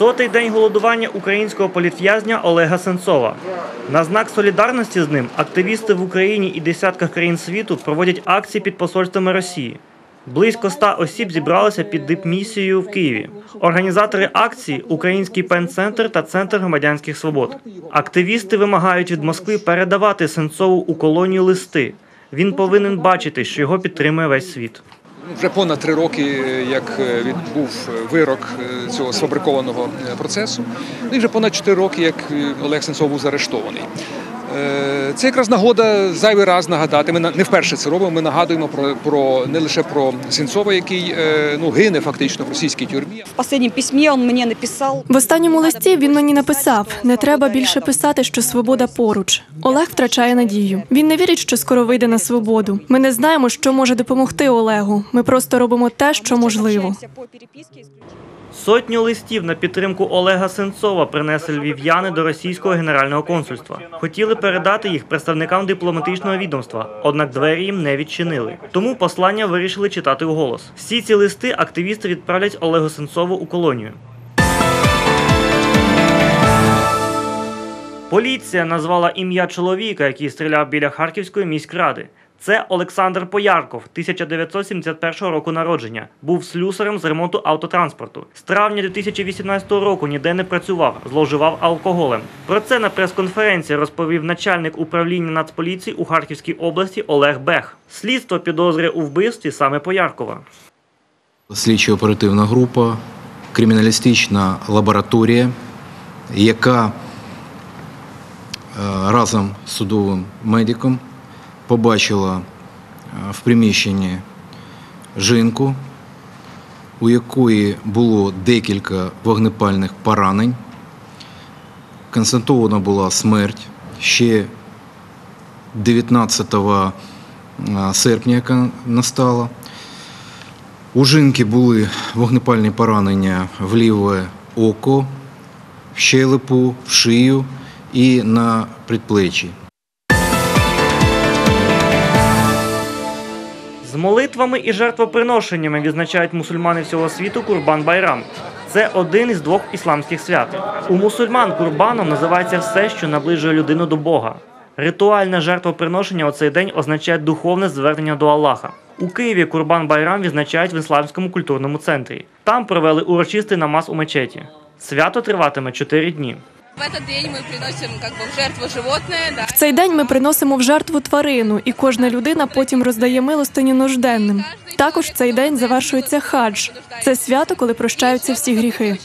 100-й день голодування українського політв'язня Олега Сенцова. На знак солідарності з ним активісти в Україні і десятках країн світу проводять акції під посольствами Росії. Близько 100 осіб зібралися під дипмісією в Києві. Організатори акції – Український ПЕН-центр та Центр громадянських свобод. Активісти вимагають від Москви передавати Сенцову у колонію листи. Він повинен бачити, що його підтримує весь світ. Вже понад 3 роки, як відбув вирок цього сфабрикованого процесу, і вже понад 4 роки, як Олег Сенцов був заарештований. Це якраз нагода зайвий раз нагадати, ми не вперше це робимо, ми нагадуємо не лише про Сенцова, який гине фактично в російській тюрмі. В останньому листі він мені написав: не треба більше писати, що свобода поруч. Олег втрачає надію. Він не вірить, що скоро вийде на свободу. Ми не знаємо, що може допомогти Олегу. Ми просто робимо те, що можливо. Сотню листів на підтримку Олега Сенцова принесли львів'яни до російського генерального консульства. Хотіли передати їх представникам дипломатичного відомства, однак двері їм не відчинили. Тому послання вирішили читати вголос. Всі ці листи активісти відправлять Олегу Сенцову у колонію. Поліція назвала ім'я чоловіка, який стріляв біля Харківської міськради. Це Олександр Поярков, 1971 року народження. Був слюсарем з ремонту автотранспорту. З травня 2018 року ніде не працював, зловживав алкоголем. Про це на прес-конференції розповів начальник управління Нацполіції у Харківській області Олег Бех. Слідство підозрює у вбивстві саме Пояркова. Слідчо-оперативна група, криміналістична лабораторія, яка разом з судовим медиком побачила в приміщенні жінку, у якої було декілька вогнепальних поранень. Констатована була смерть. Ще 19 серпня, яка настала. У жінки були вогнепальні поранення в ліве око, в щелепу, в шию і на предплечі. З молитвами і жертвоприношеннями відзначають мусульмани всього світу Курбан-Байрам. Це один із 2 ісламських свят. У мусульман курбаном називається все, що наближує людину до Бога. Ритуальне жертвоприношення у цей день означає духовне звернення до Аллаха. У Києві Курбан-Байрам відзначають в Ісламському культурному центрі. Там провели урочистий намаз у мечеті. Свято триватиме 4 дні. В цей день ми приносимо в жертву тварину, і кожна людина потім роздає милостині нужденним. Також в цей день завершується хадж. Це свято, коли прощаються всі гріхи.